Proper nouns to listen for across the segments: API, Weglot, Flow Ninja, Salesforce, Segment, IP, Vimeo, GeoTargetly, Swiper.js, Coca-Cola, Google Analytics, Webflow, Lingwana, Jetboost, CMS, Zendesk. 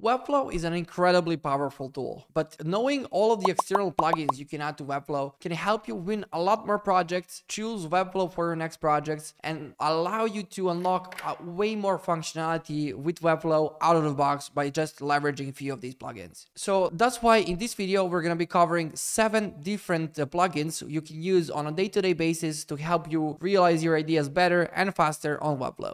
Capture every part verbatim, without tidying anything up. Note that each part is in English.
Webflow is an incredibly powerful tool, but knowing all of the external plugins you can add to Webflow can help you win a lot more projects, choose Webflow for your next projects, and allow you to unlock uh, way more functionality with Webflow out of the box by just leveraging a few of these plugins. So that's why in this video, we're going to be covering seven different uh, plugins you can use on a day-to-day basis to help you realize your ideas better and faster on Webflow.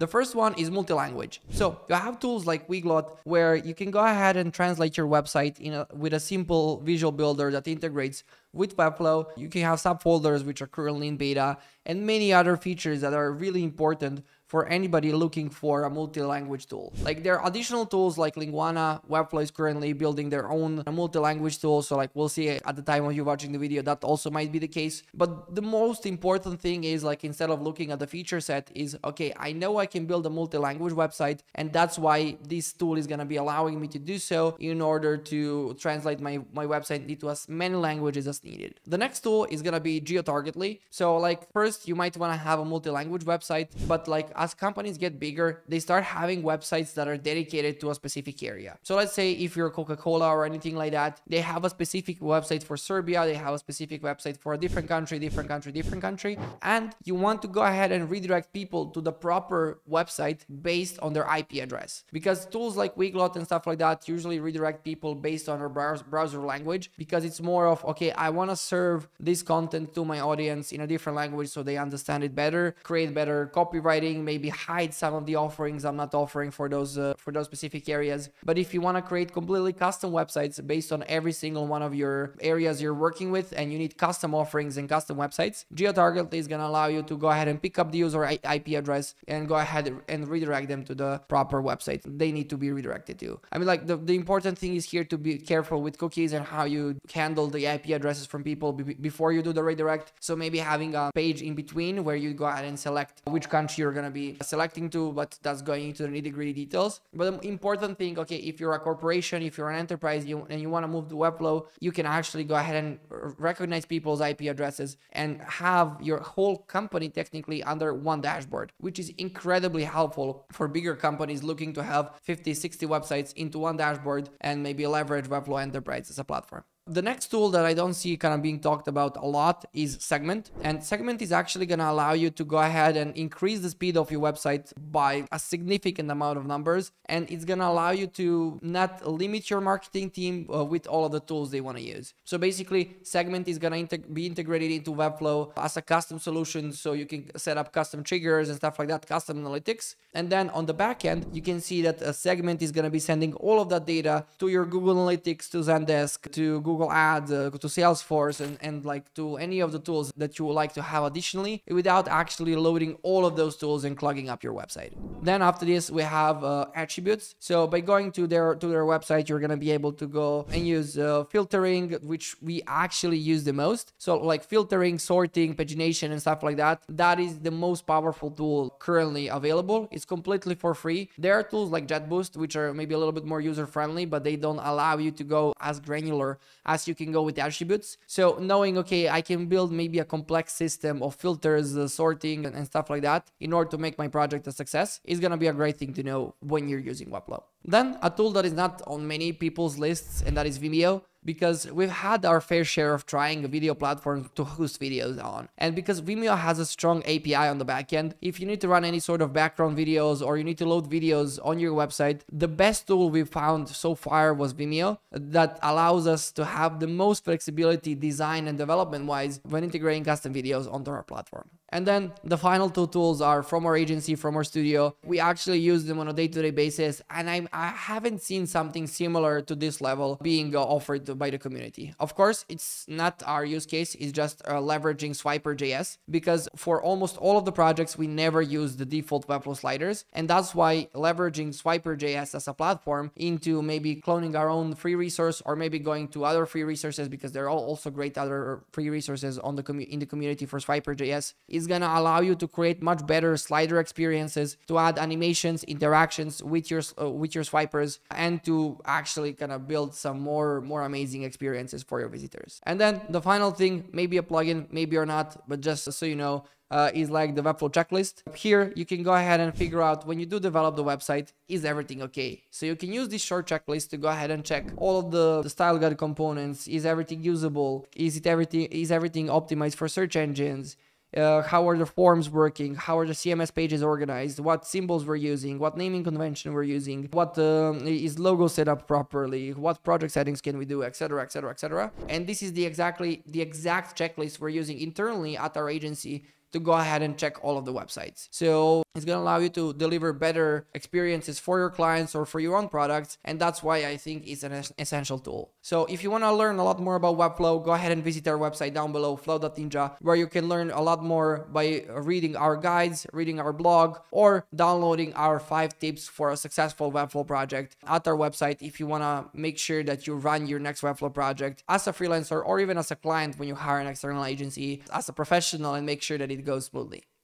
The first one is multi-language. So you have tools like Weglot, where you can go ahead and translate your website in a, with a simple visual builder that integrates with Webflow. You can have subfolders, which are currently in beta, and many other features that are really important for anybody looking for a multi-language tool. Like, there are additional tools like Lingwana. Webflow is currently building their own multi-language tool. So like, we'll see at the time of you watching the video, that also might be the case. But the most important thing is, like, instead of looking at the feature set is, okay, I know I can build a multi-language website, and that's why this tool is gonna be allowing me to do so in order to translate my, my website into as many languages as needed. The next tool is gonna be GeoTargetly. So like, first, you might wanna have a multi-language website, but like, as companies get bigger, they start having websites that are dedicated to a specific area. So let's say if you're Coca-Cola or anything like that, they have a specific website for Serbia, they have a specific website for a different country, different country, different country, and you want to go ahead and redirect people to the proper website based on their I P address. Because tools like Weglot and stuff like that usually redirect people based on their browser language, because it's more of, okay, I want to serve this content to my audience in a different language so they understand it better, create better copywriting, maybe hide some of the offerings I'm not offering for those uh, for those specific areas. But if you want to create completely custom websites based on every single one of your areas you're working with, and you need custom offerings and custom websites, GeoTargetly is going to allow you to go ahead and pick up the user I P address and go ahead and redirect them to the proper website they need to be redirected to. I mean, like, the, the important thing is here to be careful with cookies and how you handle the I P addresses from people b before you do the redirect. So maybe having a page in between where you go ahead and select which country you're going to be selecting to, but that's going into the nitty-gritty details. But the important thing, okay, if you're a corporation, if you're an enterprise, you and you want to move to Webflow, you can actually go ahead and recognize people's I P addresses and have your whole company technically under one dashboard, which is incredibly helpful for bigger companies looking to have fifty, sixty websites into one dashboard and maybe leverage Webflow Enterprise as a platform. The next tool that I don't see kind of being talked about a lot is Segment. And Segment is actually going to allow you to go ahead and increase the speed of your website by a significant amount of numbers. And it's going to allow you to not limit your marketing team uh, with all of the tools they want to use. So basically, Segment is going to be integrated into Webflow as a custom solution. So you can set up custom triggers and stuff like that, custom analytics. And then on the back end, you can see that a Segment is going to be sending all of that data to your Google Analytics, to Zendesk, to Google Google Ads, uh, to Salesforce, and, and like to any of the tools that you would like to have additionally, without actually loading all of those tools and clogging up your website. Then after this, we have uh, attributes. So by going to their to their website, you're going to be able to go and use uh, filtering, which we actually use the most. So like filtering, sorting, pagination, and stuff like that. That is the most powerful tool currently available. It's completely for free. There are tools like Jetboost, which are maybe a little bit more user-friendly, but they don't allow you to go as granular as you can go with attributes. So knowing, okay, I can build maybe a complex system of filters, uh, sorting, and, and stuff like that in order to make my project a success is going to be a great thing to know when you're using Webflow. Then a tool that is not on many people's lists, and that is Vimeo. Because we've had our fair share of trying a video platform to host videos on. And because Vimeo has a strong A P I on the backend, if you need to run any sort of background videos or you need to load videos on your website, the best tool we found so far was Vimeo, that allows us to have the most flexibility design and development-wise when integrating custom videos onto our platform. And then the final two tools are from our agency, from our studio. We actually use them on a day-to-day basis, and I'm, I haven't seen something similar to this level being offered to by the community. Of course, it's not our use case, it's just uh, leveraging Swiper dot J S, because for almost all of the projects, we never use the default Webflow sliders. And that's why leveraging Swiper dot J S as a platform into maybe cloning our own free resource, or maybe going to other free resources, because there are also great other free resources on the in the community for Swiper dot J S, is going to allow you to create much better slider experiences, to add animations, interactions with your, uh, with your swipers, and to actually kind of build some more, more amazing experiences for your visitors. And then the final thing, maybe a plugin, maybe or not, but just so you know, uh, is like the Webflow checklist. Here you can go ahead and figure out when you do develop the website, is everything okay? So you can use this short checklist to go ahead and check all of the, the style guide components. Is everything usable? Is it everything, is everything optimized for search engines? Uh, how are the forms working? How are the C M S pages organized? What symbols we're using? What naming convention we're using? What uh, is logo set up properly? What project settings can we do? Etc, etc, et cetera. And this is the exactly the exact checklist we're using internally at our agency to go ahead and check all of the websites. So it's going to allow you to deliver better experiences for your clients or for your own products. And that's why I think it's an essential tool. So if you want to learn a lot more about Webflow, go ahead and visit our website down below, flow dot ninja, where you can learn a lot more by reading our guides, reading our blog, or downloading our five tips for a successful Webflow project at our website. If you want to make sure that you run your next Webflow project as a freelancer or even as a client when you hire an external agency, as a professional, and make sure that it goes smoothly.